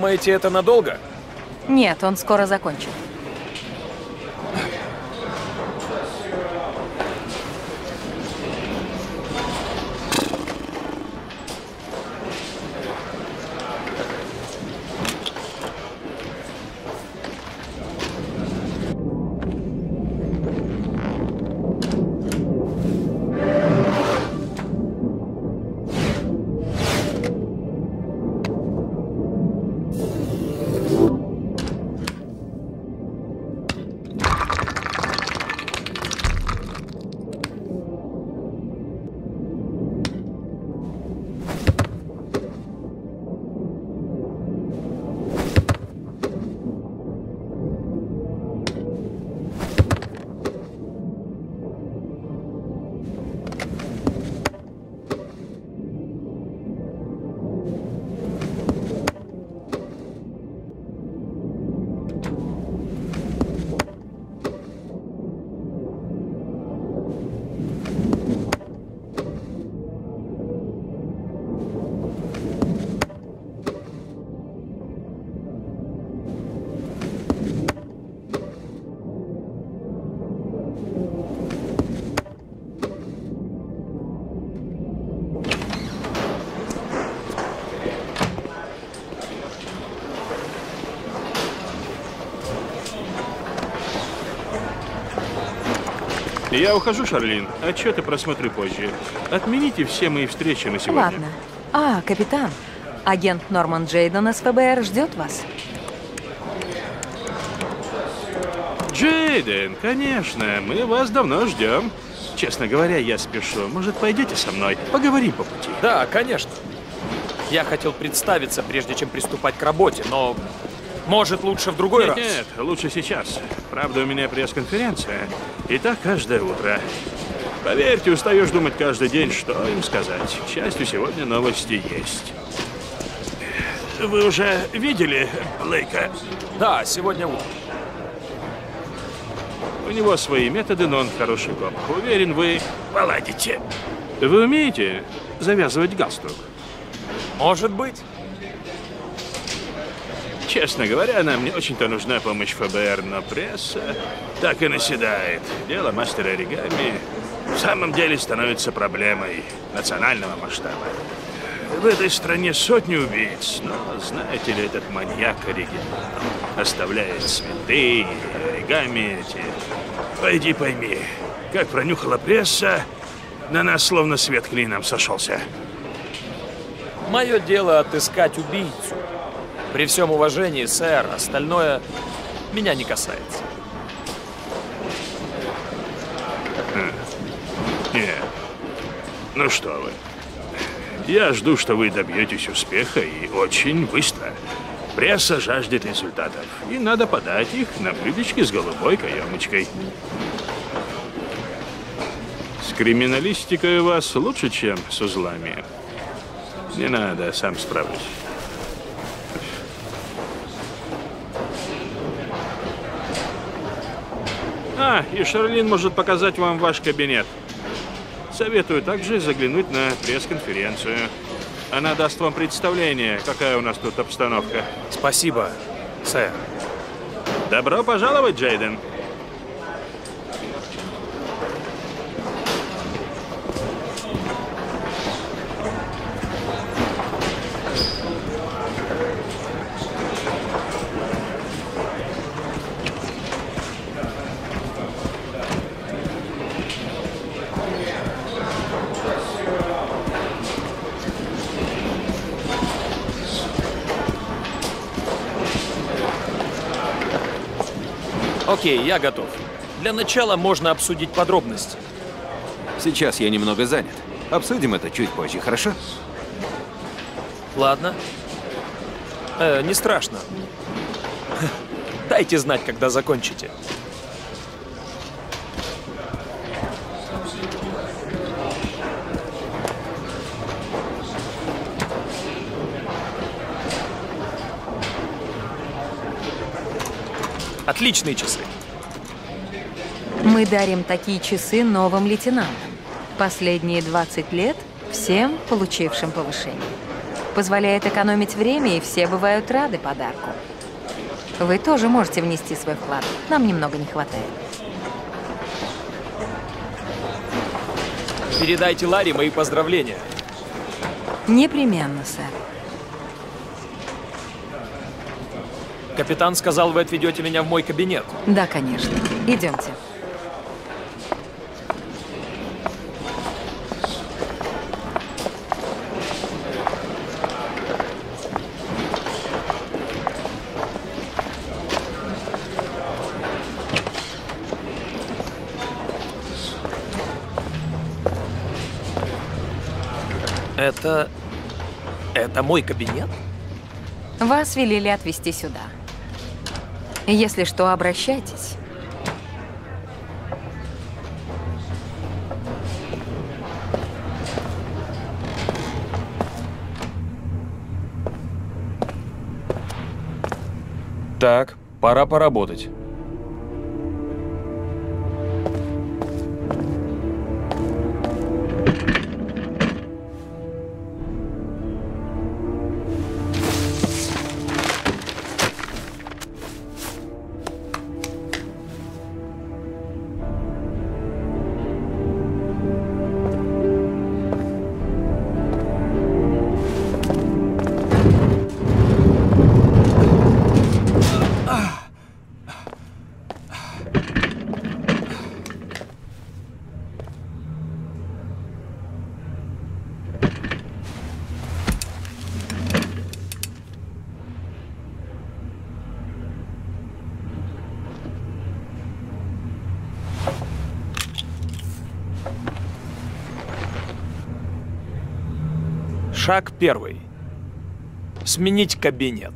Думаете, это надолго? Нет, он скоро закончит. Я ухожу, Шарлин. Отчеты просмотрю позже. Отмените все мои встречи на сегодня. Ладно. А, капитан, агент Норман Джейден из СФБР ждет вас. Джейден, конечно, мы вас давно ждем. Честно говоря, я спешу. Может, пойдете со мной? Поговорим по пути. Да, конечно. Я хотел представиться, прежде чем приступать к работе, но... Может, лучше в другой раз? Нет, лучше сейчас. Правда, у меня пресс-конференция. И так каждое утро. Поверьте, устаешь думать каждый день, что им сказать. К счастью, сегодня новости есть. Вы уже видели Лейка? Да, сегодня утром. У него свои методы, но он хороший коп. Уверен, вы поладите. Вы умеете завязывать галстук? Может быть. Честно говоря, нам не очень-то нужна помощь ФБР, но пресса так и наседает. Дело мастера оригами в самом деле становится проблемой национального масштаба. В этой стране сотни убийц, но знаете ли, этот маньяк оригинал оставляет цветы, оригами эти. Пойди пойми, как пронюхала пресса, на нас словно свет клином сошелся. Мое дело отыскать убийцу. При всем уважении, сэр, остальное меня не касается. Нет. Ну что вы. Я жду, что вы добьетесь успеха и очень быстро. Пресса жаждет результатов. И надо подать их на блюдечке с голубой каемочкой. С криминалистикой у вас лучше, чем с узлами. Не надо, сам справлюсь. А, и Шарлин может показать вам ваш кабинет. Советую также заглянуть на пресс-конференцию. Она даст вам представление, какая у нас тут обстановка. Спасибо, сэр. Добро пожаловать, Джейден. Окей, я готов. Для начала можно обсудить подробности. Сейчас я немного занят. Обсудим это чуть позже, хорошо? Ладно. Не страшно. Дайте знать, когда закончите. Отличные часы. Мы дарим такие часы новым лейтенантам. Последние 20 лет всем, получившим повышение. позволяет экономить время, и все бывают рады подарку. Вы тоже можете внести свой вклад. Нам немного не хватает. Передайте Ларре мои поздравления. Непременно, сэр. Капитан сказал, вы отведете меня в мой кабинет. Да, конечно. Идемте. Это мой кабинет? Вас велели отвезти сюда. Если что, обращайтесь. Так, пора поработать. Шаг первый. Сменить кабинет.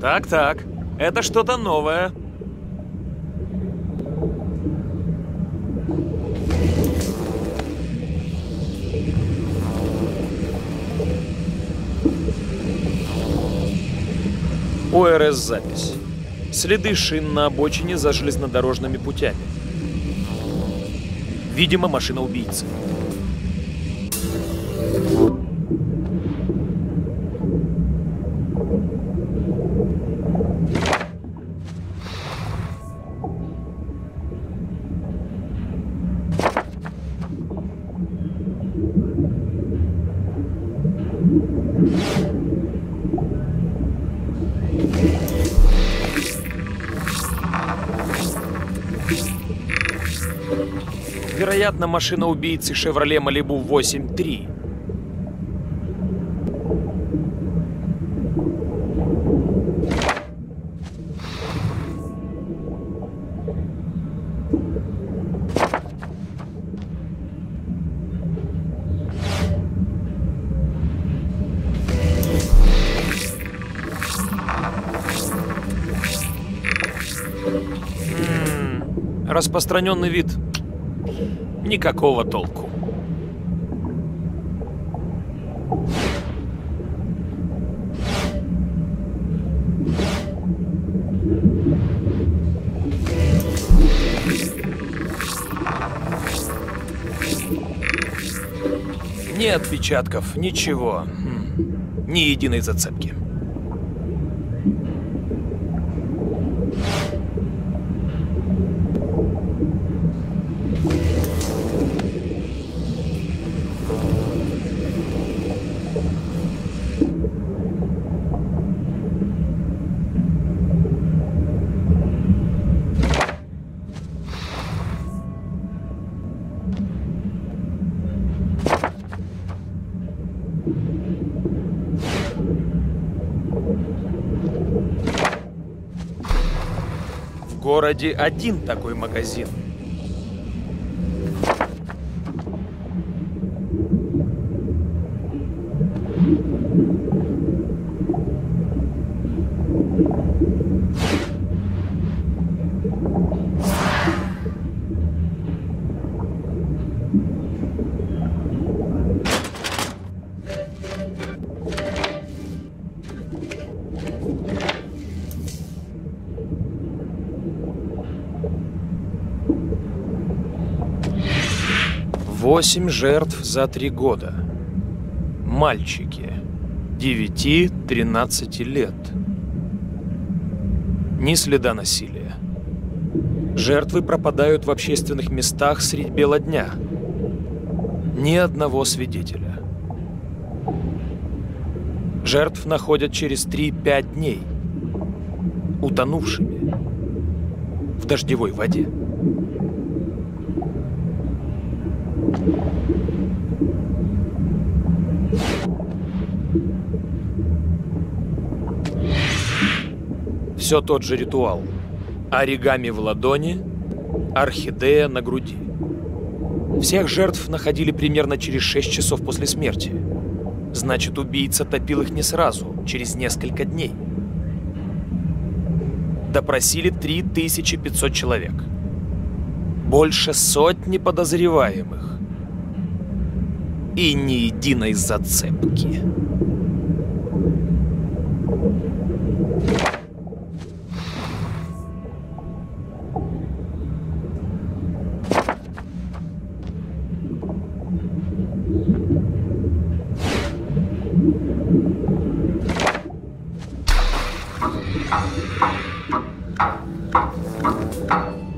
Так-так, это что-то новое. ОРС-запись. Следы шин на обочине зашлись над дорожными путями. Видимо, машина убийцы. Вероятно, машина убийцы Шевроле Малибу 8-3. распространенный вид. Никакого толку. Ни отпечатков, ничего. Ни единой зацепки. В городе один такой магазин. Восемь жертв за 3 года. Мальчики 9-13 лет. Ни следа насилия. Жертвы пропадают в общественных местах средь бела дня. Ни одного свидетеля. Жертв находят через 3-5 дней. Утонувшими. В дождевой воде. Все тот же ритуал. Оригами в ладони, орхидея на груди. Всех жертв находили примерно через 6 часов после смерти. Значит, убийца топил их не сразу, через несколько дней. Допросили 3500 человек. Больше сотни подозреваемых. И ни единой зацепки.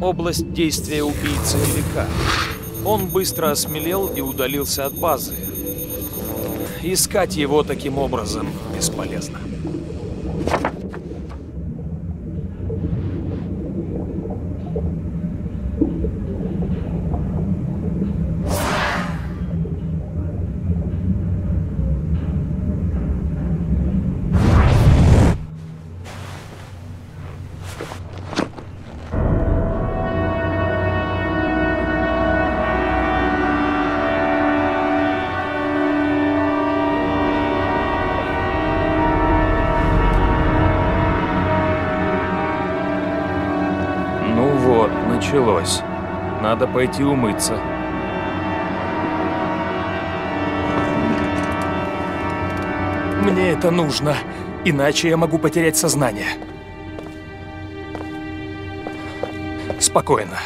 Область действия убийцы велика. Он быстро осмелел и удалился от базы. Искать его таким образом бесполезно. Надо пойти умыться. Мне это нужно, иначе я могу потерять сознание. Спокойно,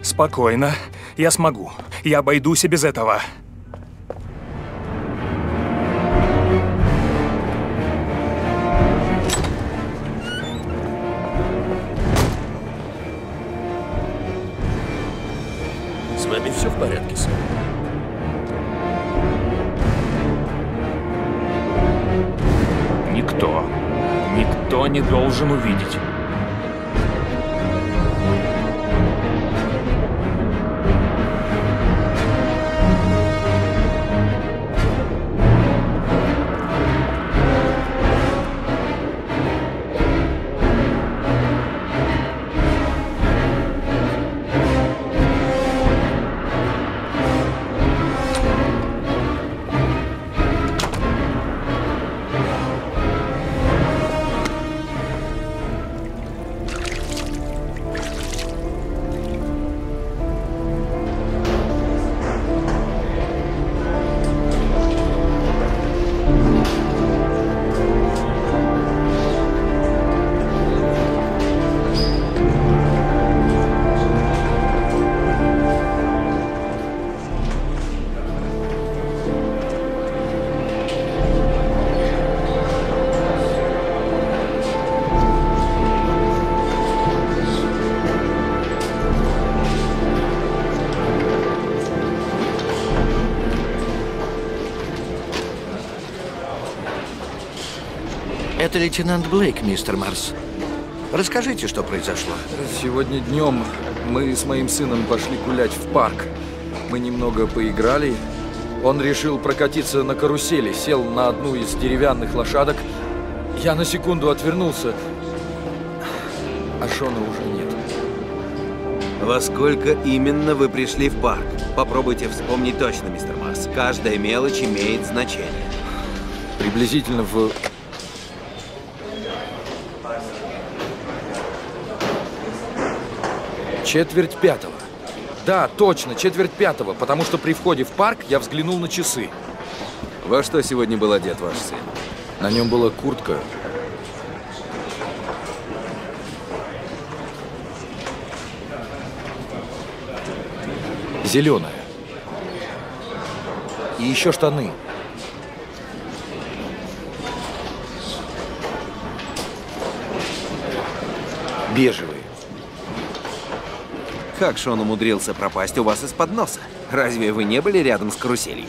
спокойно, я смогу. Я обойдусь и без этого. Не должен увидеть. Это лейтенант Блейк, мистер Марс. Расскажите, что произошло. Сегодня днем мы с моим сыном пошли гулять в парк. Мы немного поиграли. Он решил прокатиться на карусели, сел на одну из деревянных лошадок. Я на секунду отвернулся, а Шона уже нет. Во сколько именно вы пришли в парк? Попробуйте вспомнить точно, мистер Марс. Каждая мелочь имеет значение. Приблизительно в... четверть пятого. Да, точно, четверть пятого, потому что при входе в парк я взглянул на часы. Во что сегодня был одет ваш сын? На нем была куртка. Зеленая. И еще штаны. Бежевые. Как Шон умудрился пропасть у вас из-под носа? Разве вы не были рядом с каруселью?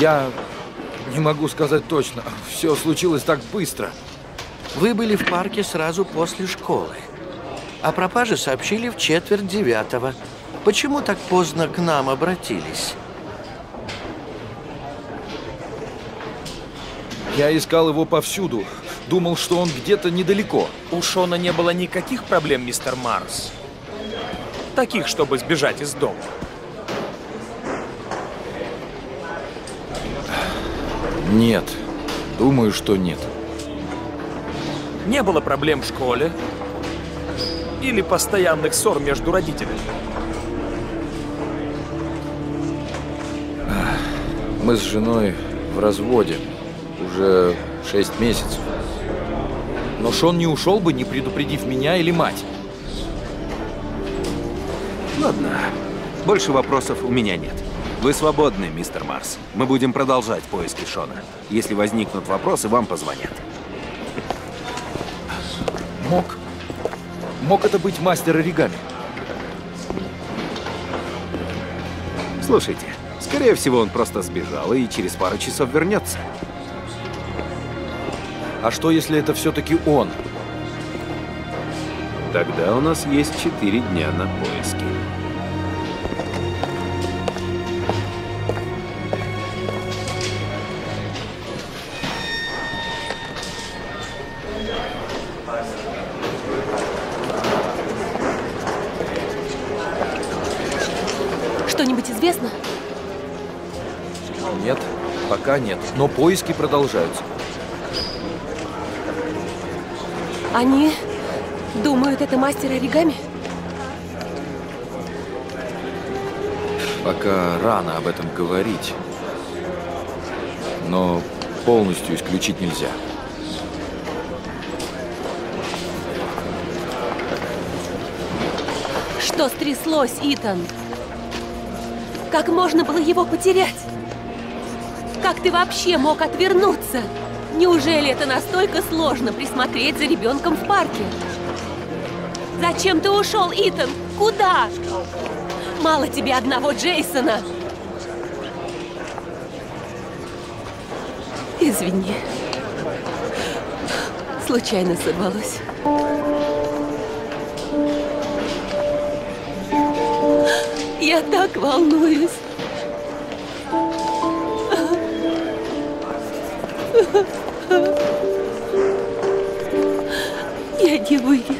Я не могу сказать точно. Все случилось так быстро. Вы были в парке сразу после школы. О пропаже сообщили в четверть девятого. Почему так поздно к нам обратились? Я искал его повсюду. Думал, что он где-то недалеко. У Шона не было никаких проблем, мистер Марс. Таких, чтобы сбежать из дома. Нет. Думаю, что нет. Не было проблем в школе или постоянных ссор между родителями. Мы с женой в разводе. Уже 6 месяцев. Но Шон не ушел бы, не предупредив меня или мать. Ладно. Больше вопросов у меня нет. Вы свободны, мистер Марс. Мы будем продолжать поиски Шона. Если возникнут вопросы, вам позвонят. Мог это быть мастер оригами? Слушайте, скорее всего, он просто сбежал и через пару часов вернется. А что, если это все-таки он? Тогда у нас есть 4 дня на поиски. Что-нибудь известно? Нет, пока нет, но поиски продолжаются. Они думают, это мастер оригами? Пока рано об этом говорить. Но полностью исключить нельзя. Что стряслось, Итан? Как можно было его потерять? Как ты вообще мог отвернуться? Неужели это настолько сложно присмотреть за ребенком в парке? Зачем ты ушел, Итан? Куда? Мало тебе одного Джейсона. Извини. Случайно сорвалось. Я так волнуюсь. Я не выйду.